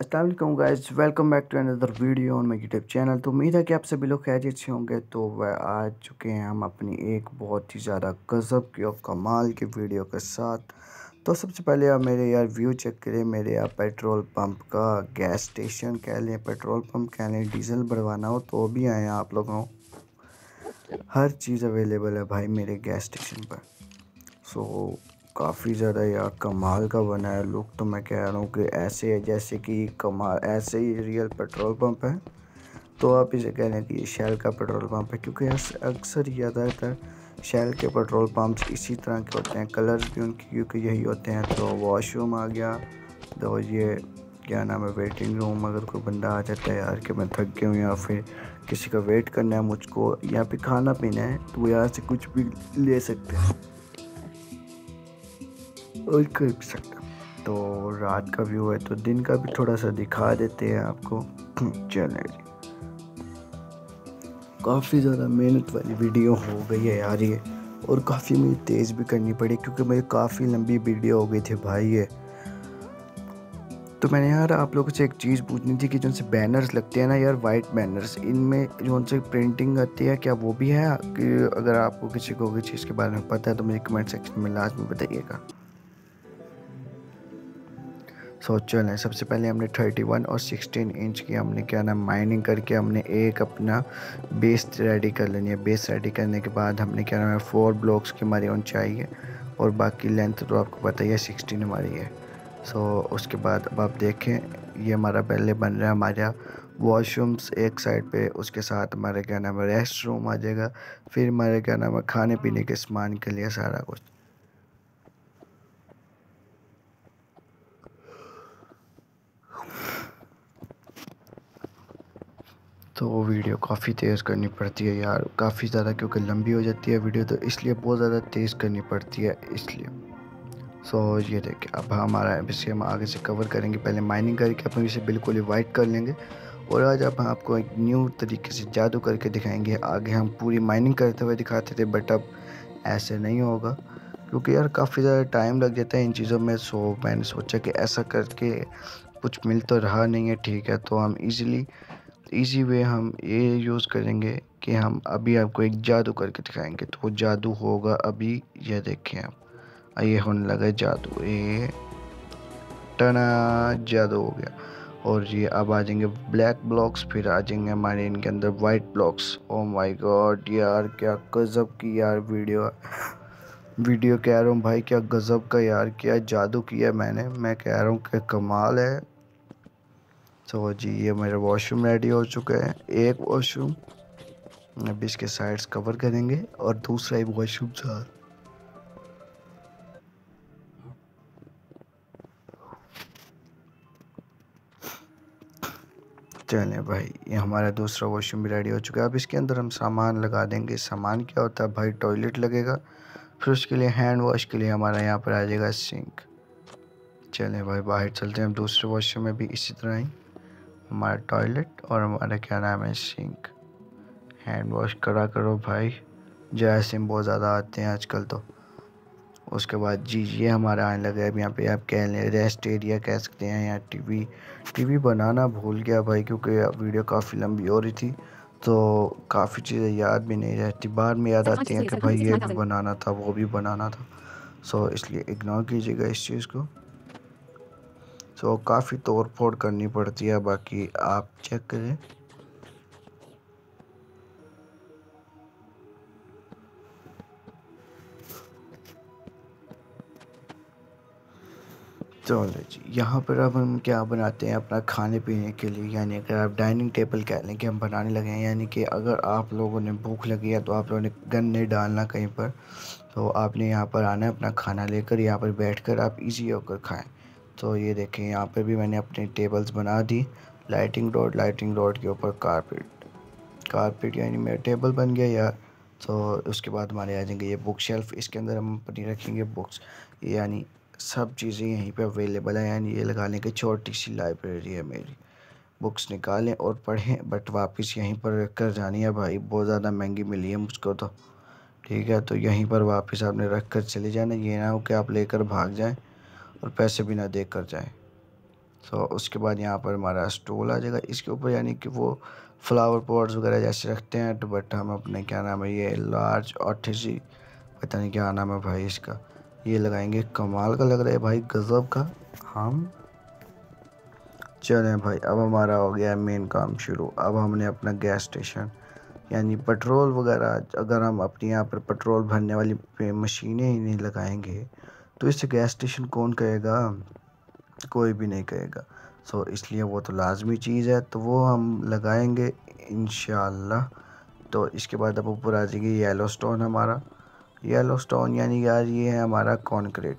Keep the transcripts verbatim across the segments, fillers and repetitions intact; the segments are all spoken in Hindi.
अस्सलाम वालेकुम guys, welcome back to another video on my YouTube channel. तो उम्मीद है कि आप सभी लोग खैरियत से होंगे। तो वह आ चुके हैं हम अपनी एक बहुत ही ज़्यादा गज़ब की और कमाल की वीडियो के साथ। तो सबसे पहले आप मेरे यार व्यू चेक करें, मेरे यार पेट्रोल पंप का, गैस स्टेशन कह लें, पेट्रोल पंप कह लें, डीजल भरवाना हो तो भी आए हैं आप लोगों, हर चीज़ अवेलेबल है भाई मेरे गैस स्टेशन पर। सो काफ़ी ज़्यादा यार कमाल का बना है लुक। तो मैं कह रहा हूँ कि ऐसे है जैसे कि कमाल, ऐसे ही रियल पेट्रोल पंप है। तो आप इसे कह लें कि ये शेल का पेट्रोल पंप है, क्योंकि अक्सर ज़्यादातर शेल के पेट्रोल पंप्स इसी तरह के होते हैं, कलर्स भी उनके क्योंकि यही होते हैं। तो वॉशरूम आ गया, तो ये क्या नाम है, वेटिंग रूम। अगर कोई बंदा आ जाता है यार कि मैं थक गया हूँ या फिर किसी का वेट करना है मुझको या फिर खाना पीना है, तो वो यहाँ से कुछ भी ले सकते हैं और कर भी सकता। तो रात का व्यू है, तो दिन का भी थोड़ा सा दिखा देते हैं आपको। चले, काफ़ी ज़्यादा मेहनत वाली वीडियो हो गई है यार ये, और काफ़ी मुझे तेज़ भी करनी पड़ी क्योंकि मेरी काफ़ी लंबी वीडियो हो गई थी भाई ये। तो मैंने यार आप लोगों से एक चीज़ पूछनी थी कि जो से बैनर्स लगते हैं ना यार, वाइट बैनर्स, इनमें जो से प्रिंटिंग आती है क्या वो भी है? अगर आपको किसी को किसी चीज़ के बारे में पता है तो मुझे कमेंट सेक्शन में लाजमी बताइएगा। सोचो ना, सबसे पहले हमने इकतीस और सोलह इंच की हमने क्या नाम माइनिंग करके हमने एक अपना बेस रेडी कर लेनी है। बेस रेडी करने के बाद हमने क्या नाम है, फोर ब्लॉक्स की हमारी ऊंचाई है और बाकी लेंथ तो आपको पता ही है सोलह हमारी है। सो उसके बाद अब आप देखें ये हमारा पहले बन रहा है हमारा वॉशरूम्स एक साइड पे, उसके साथ हमारे क्या नाम है रेस्ट रूम आ जाएगा, फिर हमारे क्या नाम है खाने पीने के सामान के लिए सारा कुछ। तो वो वीडियो काफ़ी तेज़ करनी पड़ती है यार, काफ़ी ज़्यादा, क्योंकि लंबी हो जाती है वीडियो, तो इसलिए बहुत ज़्यादा तेज़ करनी पड़ती है इसलिए। सो so, ये देखिए अब हमारा इसे हम आगे से कवर करेंगे। पहले माइनिंग करके अपन इसे बिल्कुल ही वाइट कर लेंगे, और आज अब हम आपको एक न्यू तरीके से जादू करके दिखाएंगे। आगे हम पूरी माइनिंग करते हुए दिखाते थे, बट अब ऐसे नहीं होगा क्योंकि यार काफ़ी ज़्यादा टाइम लग जाता है इन चीज़ों में। सो so, मैंने सोचा कि ऐसा करके कुछ मिल तो रहा नहीं है, ठीक है, तो हम ईज़िली इसी वे हम ये यूज़ करेंगे कि हम अभी आपको एक जादू करके दिखाएंगे। तो जादू होगा अभी, ये देखें आप, ये होने लगा जादू, ये टना जादू हो गया। और ये अब आ जाएंगे ब्लैक ब्लॉक्स, फिर आ जाएंगे हमारे इनके अंदर white blocks. Oh my god यार, क्या गज़ब की यार वीडियो वीडियो कह रहा हूँ भाई, क्या गज़ब का यार, क्या जादू किया मैंने, मैं कह रहा हूँ कि कमाल है। तो जी ये मेरा वॉशरूम रेडी हो चुका है, एक वॉशरूम, अब इसके साइड्स कवर करेंगे और दूसरा एक वॉशरूम था। चलें भाई, ये हमारा दूसरा वॉशरूम भी रेडी हो चुका है। अब इसके अंदर हम सामान लगा देंगे। सामान क्या होता है भाई, टॉयलेट लगेगा, फिर उसके लिए हैंड वॉश के लिए हमारा यहाँ पर आ जाएगा सिंक। चलें भाई बाहर चलते हैं, हम दूसरे वॉशरूम में भी इसी तरह ही हमारा टॉयलेट और हमारा क्या नाम है सिंक। हैंड वॉश करा करो भाई, जैसिम बहुत ज़्यादा आते हैं आजकल। तो उसके बाद जी ये हमारा आने लगा है, अब यहाँ पे आप कह लें रेस्ट एरिया कह सकते हैं, या टीवी टीवी बनाना भूल गया भाई क्योंकि वीडियो काफ़ी लंबी हो रही थी, तो काफ़ी चीज़ें याद भी नहीं रहती, बाद में याद आती हैं कि भाई ये भी बनाना था वो भी बनाना था। सो इसलिए इग्नोर कीजिएगा इस चीज़ को। तो so, काफ़ी तोड़ फोड़ करनी पड़ती है, बाकी आप चेक करें। चलो जी, यहाँ पर अब हम क्या बनाते हैं अपना खाने पीने के लिए, यानी अगर आप डाइनिंग टेबल कह लें कि हम बनाने लगे हैं, यानी कि अगर आप लोगों ने भूख लगी है तो आप लोगों ने गन नहीं डालना कहीं पर, तो आपने यहाँ पर आना है अपना खाना लेकर, यहाँ पर बैठकर आप इजी होकर खाएं। तो ये देखें यहाँ पे भी मैंने अपने टेबल्स बना दी, लाइटिंग रोड, लाइटिंग रोड के ऊपर कारपेट, कारपेट यानी मेरा टेबल बन गया यार। तो उसके बाद हमारे आ जाएंगे ये बुक शेल्फ़, इसके अंदर हम अपनी रखेंगे बुक्स, यानी सब चीज़ें यहीं पे अवेलेबल है, यानी ये लगा लें कि छोटी सी लाइब्रेरी है मेरी, बुक्स निकालें और पढ़ें, बट वापस यहीं पर रख कर जानी है भाई, बहुत ज़्यादा महंगी मिली है मुझको तो, ठीक है। तो यहीं पर वापस आपने रख कर चले जाना, ये ना हो कि आप लेकर भाग जाएँ और पैसे भी ना देकर जाएं। सो उसके बाद यहाँ पर हमारा स्टूल आ जाएगा इसके ऊपर, यानी कि वो फ्लावर पॉट्स वगैरह जैसे रखते हैं। तो बट हम अपने क्या नाम है ये लार्ज ऑथेजी पता नहीं क्या नाम है भाई इसका, ये लगाएंगे। कमाल का लग रहा है भाई, गजब का। हम चलें भाई, अब हमारा हो गया मेन काम शुरू। अब हमने अपना गैस स्टेशन यानी पेट्रोल वगैरह, अगर हम अपने यहाँ पर पेट्रोल भरने वाली मशीनें ही नहीं लगाएंगे तो इससे गैस स्टेशन कौन कहेगा, कोई भी नहीं कहेगा। सो इसलिए वो तो लाजमी चीज़ है, तो वो हम लगाएंगे इंशाल्लाह। तो इसके बाद अब ऊपर आ जाएगी येलोस्टोन, हमारा येलोस्टोन यानी यार ये है हमारा कॉन्क्रीट।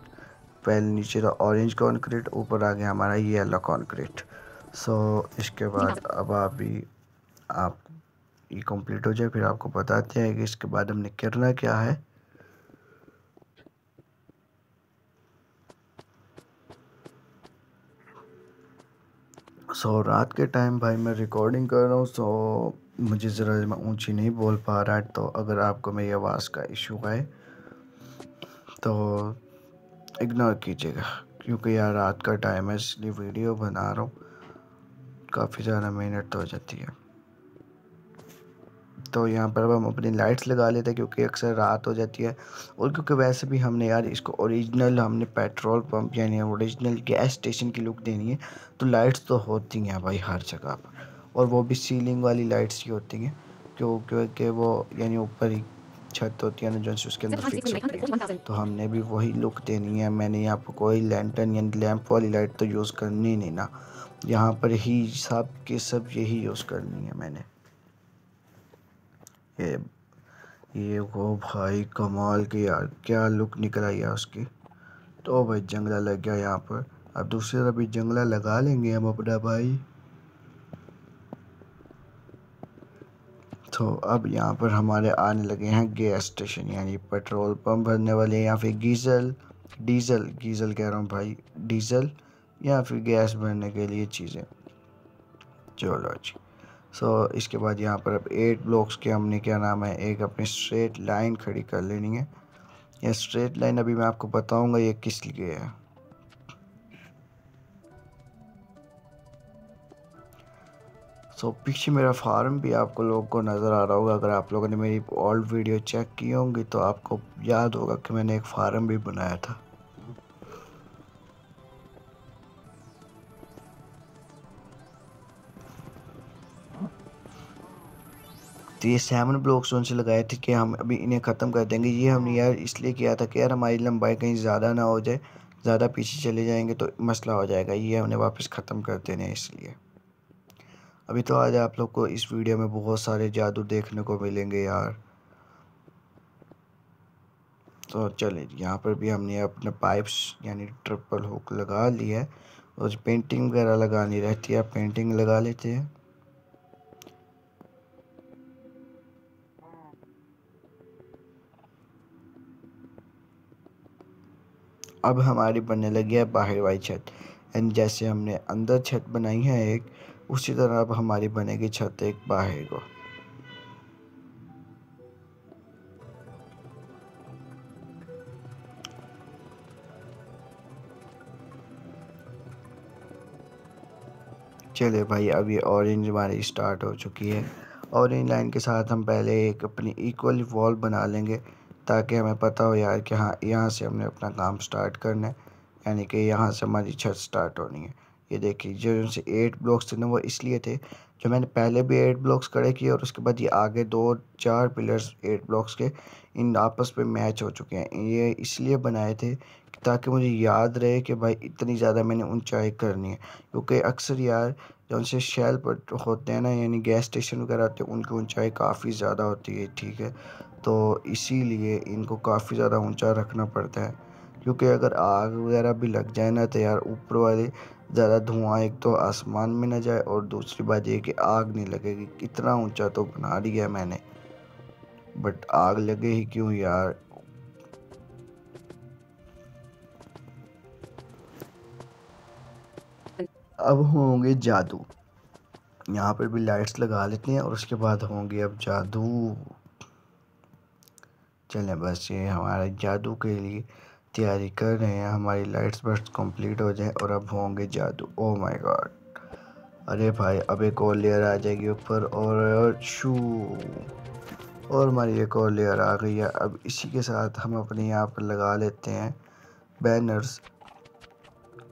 पहले नीचे था ऑरेंज कॉन्क्रीट, ऊपर आ गया हमारा येलो कॉन्क्रीट। सो इसके बाद अब आप भी आप ये कंप्लीट हो जाए, फिर आपको बताते हैं कि इसके बाद हमने करना क्या है। सो रात के टाइम भाई मैं रिकॉर्डिंग कर रहा हूँ, सो मुझे ज़रा मैं ऊंची नहीं बोल पा रहा है, तो अगर आपको मेरी आवाज़ का इशू है तो इग्नोर कीजिएगा, क्योंकि यार रात का टाइम है इसलिए वीडियो बना रहा हूँ, काफ़ी ज़्यादा मेहनत हो जाती है। तो यहाँ पर अब हम अपनी लाइट्स लगा लेते हैं, क्योंकि अक्सर रात हो जाती है और क्योंकि वैसे भी हमने यार इसको ओरिजिनल हमने पेट्रोल पंप यानी ओरिजिनल गैस स्टेशन की लुक देनी है, तो लाइट्स तो होती हैं भाई हर जगह पर, और वो भी सीलिंग वाली लाइट्स ही होती हैं, क्योंकि वो यानी ऊपर ही छत होती है ना जो उसके अंदर फिक्स होती है। तो हमने भी वही लुक देनी है। मैंने यहाँ पर कोई लैंटर्न यानी लैंप वाली लाइट तो यूज़ करनी नहीं ना, यहाँ पर ही सब के सब यही यूज़ करनी है मैंने। ये ये वो भाई कमाल की यार क्या लुक निकल आई है उसकी। तो भाई जंगला लग गया यहाँ पर, अब दूसरी तरफ भी जंगला लगा लेंगे हम अपना भाई। तो अब यहाँ पर हमारे आने लगे हैं गैस स्टेशन यानी पेट्रोल पंप भरने वाले या फिर गीजल डीजल गीजल कह रहा हूँ भाई, डीजल या फिर गैस भरने के लिए चीज़ें। चलो जी, सो so, इसके बाद यहाँ पर अब एट ब्लॉक्स के हमने क्या नाम है एक अपनी स्ट्रेट लाइन खड़ी कर लेनी है। यह स्ट्रेट लाइन अभी मैं आपको बताऊंगा ये किस लिए है। सो so, पीछे मेरा फार्म भी आपको लोगों को नज़र आ रहा होगा, अगर आप लोगों ने मेरी ओल्ड वीडियो चेक की होंगी तो आपको याद होगा कि मैंने एक फार्म भी बनाया था। तो ये सेवन ब्लॉक्स उनसे लगाए थे कि हम अभी इन्हें ख़त्म कर देंगे। ये हमने यार इसलिए किया था कि यार हमारी लंबाई कहीं ज़्यादा ना हो जाए, ज़्यादा पीछे चले जाएंगे तो मसला हो जाएगा, ये हमने वापस ख़त्म कर देने हैं इसलिए। अभी तो आज आप लोग को इस वीडियो में बहुत सारे जादू देखने को मिलेंगे यार। तो चले यहाँ पर भी हमने अपने पाइप्स यानी ट्रिपल हुक लगा लिया है, और पेंटिंग वगैरह लगानी रहती है पेंटिंग लगा लेते हैं। अब हमारी बनने लगी है बाहर वाली छत, एंड जैसे हमने अंदर छत बनाई है एक, उसी तरह अब हमारी बनेगी छत एक बाहर को। चले भाई, अब ये ऑरेंज हमारी स्टार्ट हो चुकी है। ऑरेंज लाइन के साथ हम पहले एक अपनी इक्वल वॉल बना लेंगे, ताकि हमें पता हो यार कि हाँ यहाँ से हमने अपना काम स्टार्ट करना है, यानी कि यहाँ से हमारी छत स्टार्ट होनी है। ये देखिए जो उनसे एट ब्लॉक्स थे ना वो इसलिए थे, जो मैंने पहले भी एट ब्लॉक्स खड़े किए और उसके बाद ये आगे दो चार पिलर्स एट ब्लॉक्स के इन आपस में मैच हो चुके हैं। ये इसलिए बनाए थे ताकि मुझे याद रहे कि भाई इतनी ज़्यादा मैंने ऊंचाई करनी है, क्योंकि अक्सर यार जो उनसे शेल पर होते हैं ना यानी गैस स्टेशन वगैरह होते हैं, उनकी ऊँचाई काफ़ी ज़्यादा होती है, ठीक है। तो इसीलिए इनको काफ़ी ज़्यादा ऊंचा रखना पड़ता है, क्योंकि अगर आग वगैरह भी लग जाए ना तो यार ऊपर वाले ज़्यादा धुआं एक तो आसमान में ना जाए, और दूसरी बात ये कि आग नहीं लगेगी। कितना ऊंचा तो बना दिया मैंने, बट आग लगे ही क्यों यार। अब होंगे जादू, यहाँ पर भी लाइट्स लगा लेते हैं और उसके बाद होंगे अब जादू। चलें बस ये हमारे जादू के लिए तैयारी कर रहे हैं हमारी लाइट्स बर्स्ट कंप्लीट हो जाए और अब होंगे जादू। ओ माय गॉड, अरे भाई अब एक और लेयर आ जाएगी ऊपर और, और शू और हमारी एक और लेयर आ गई है। अब इसी के साथ हम अपने यहाँ पर लगा लेते हैं बैनर्स।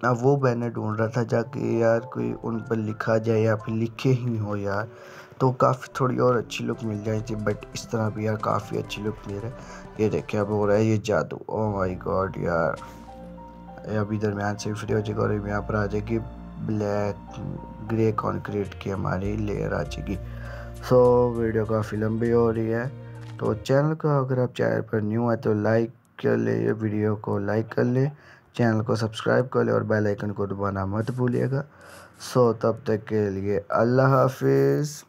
अब वो बैनर ढूंढ रहा था जाके यार कोई उन पर लिखा जाए या फिर लिखे ही हो यार, तो काफ़ी थोड़ी और अच्छी लुक मिल जाए थी, बट इस तरह भी यार काफ़ी अच्छी लुक मिल रहा है। ये देखिए अब हो रहा है ये जादू। ओह माय गॉड यार, अभी दरमियान से फ्री हो जाएगा और यहाँ पर आ जाएगी ब्लैक ग्रे कॉन्क्रीट की हमारी लेयर आ जाएगी। सो so, वीडियो काफ़ी लंबी हो रही है, तो चैनल का अगर आप चैनल पर न्यू है तो लाइक कर ले, वीडियो को लाइक कर ले, चैनल को सब्सक्राइब कर ले और बेल आइकन को दबाना मत भूलिएगा। सो so, तब तक के लिए अल्लाह हाफिज़।